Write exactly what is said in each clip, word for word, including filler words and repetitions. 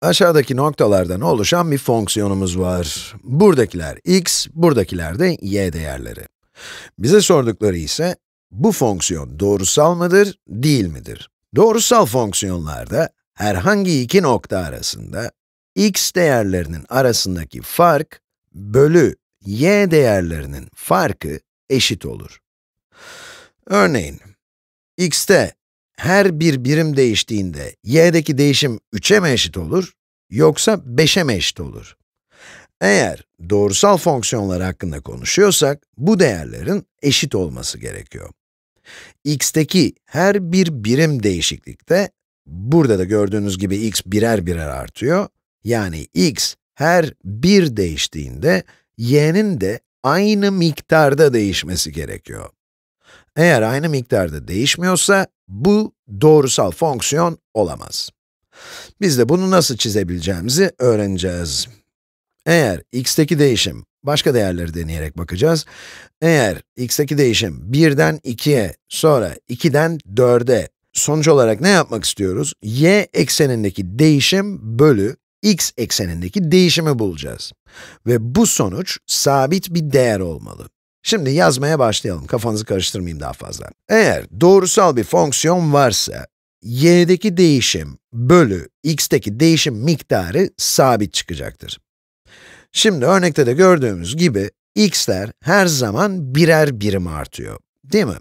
Aşağıdaki noktalardan oluşan bir fonksiyonumuz var. Buradakiler x, buradakiler de y değerleri. Bize sordukları ise, bu fonksiyon doğrusal mıdır, değil midir? Doğrusal fonksiyonlarda, herhangi iki nokta arasında, x değerlerinin arasındaki fark, bölü y değerlerinin farkı eşit olur. Örneğin, x'te her bir birim değiştiğinde, y'deki değişim üçe mi eşit olur, yoksa beşe mi eşit olur? Eğer doğrusal fonksiyonlar hakkında konuşuyorsak, bu değerlerin eşit olması gerekiyor. X'teki her bir birim değişiklikte, burada da gördüğünüz gibi x birer birer artıyor. Yani x her bir değiştiğinde, y'nin de aynı miktarda değişmesi gerekiyor. Eğer aynı miktarda değişmiyorsa, bu doğrusal fonksiyon olamaz. Biz de bunu nasıl çizebileceğimizi öğreneceğiz. Eğer x'teki değişim, başka değerleri deneyerek bakacağız. Eğer x'teki değişim birden ikiye, sonra ikiden dörde, sonuç olarak ne yapmak istiyoruz? Y eksenindeki değişim bölü x eksenindeki değişimi bulacağız. Ve bu sonuç sabit bir değer olmalı. Şimdi yazmaya başlayalım, kafanızı karıştırmayayım daha fazla. Eğer doğrusal bir fonksiyon varsa, y'deki değişim bölü x'teki değişim miktarı sabit çıkacaktır. Şimdi örnekte de gördüğümüz gibi, x'ler her zaman birer birim artıyor, değil mi?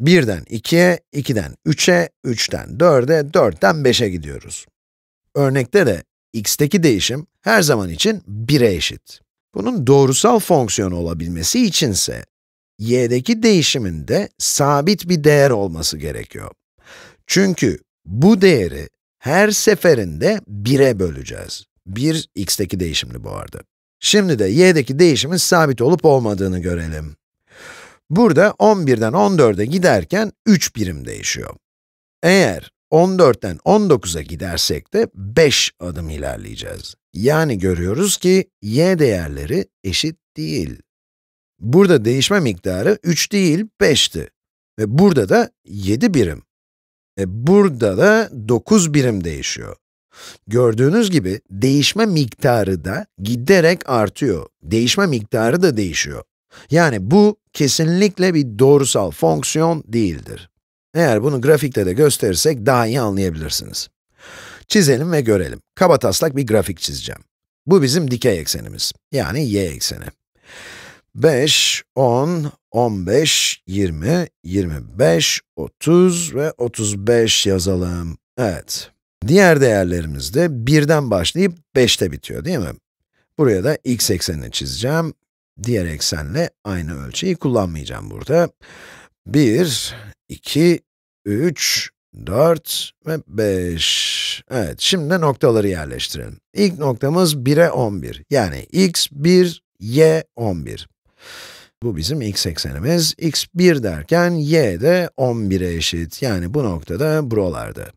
birden ikiye, ikiden üçe, üçten dörde, dörtten beşe gidiyoruz. Örnekte de, x'teki değişim her zaman için bire eşit. Bunun doğrusal fonksiyon olabilmesi içinse, y'deki değişimin de sabit bir değer olması gerekiyor. Çünkü bu değeri her seferinde bire böleceğiz. bir x'teki değişimli bu arada. Şimdi de y'deki değişimin sabit olup olmadığını görelim. Burada on birden on dörde giderken üç birim değişiyor. Eğer on dörtten on dokuza gidersek de beş adım ilerleyeceğiz. Yani görüyoruz ki y değerleri eşit değil. Burada değişme miktarı üç değil beşti. Ve burada da yedi birim. E burada da dokuz birim değişiyor. Gördüğünüz gibi değişme miktarı da giderek artıyor. Değişme miktarı da değişiyor. Yani bu kesinlikle bir doğrusal fonksiyon değildir. Eğer bunu grafikte de gösterirsek daha iyi anlayabilirsiniz. Çizelim ve görelim. Kabataslak bir grafik çizeceğim. Bu bizim dikey eksenimiz, yani y ekseni. beş, on, on beş, yirmi, yirmi beş, otuz ve otuz beş yazalım. Evet. Diğer değerlerimiz de birden başlayıp beşte bitiyor, değil mi? Buraya da x eksenini çizeceğim. Diğer eksenle aynı ölçüyü kullanmayacağım burada. bir, iki, üç, dört ve beş. Evet, şimdi noktaları yerleştirelim. İlk noktamız bire on bir. Yani x bir, y on bir. Bu bizim x eksenimiz. x bir derken y de on bire eşit. Yani bu noktada buralarda.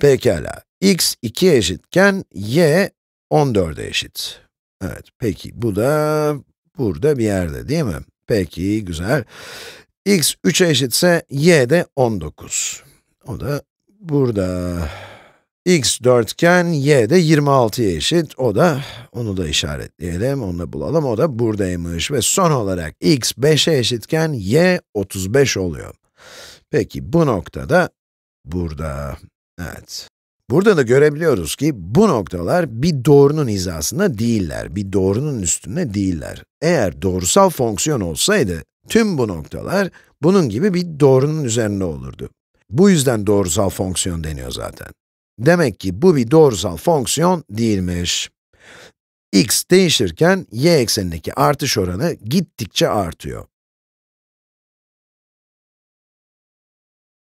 Pekala, x ikiye eşitken y on dörde eşit. Evet, peki bu da burada bir yerde, değil mi? Peki, güzel. X üçe eşitse y de on dokuz. O da burada. X dörtgen y de yirmi altıya eşit. O da, onu da işaretleyelim, onu da bulalım. O da buradaymış ve son olarak x beşe eşitken y otuz beş oluyor. Peki bu noktada burada. Evet. Burada da görebiliyoruz ki bu noktalar bir doğrunun hizasında değiller, bir doğrunun üstünde değiller. Eğer doğrusal fonksiyon olsaydı, tüm bu noktalar bunun gibi bir doğrunun üzerinde olurdu. Bu yüzden doğrusal fonksiyon deniyor zaten. Demek ki bu bir doğrusal fonksiyon değilmiş. X değişirken y eksenindeki artış oranı gittikçe artıyor.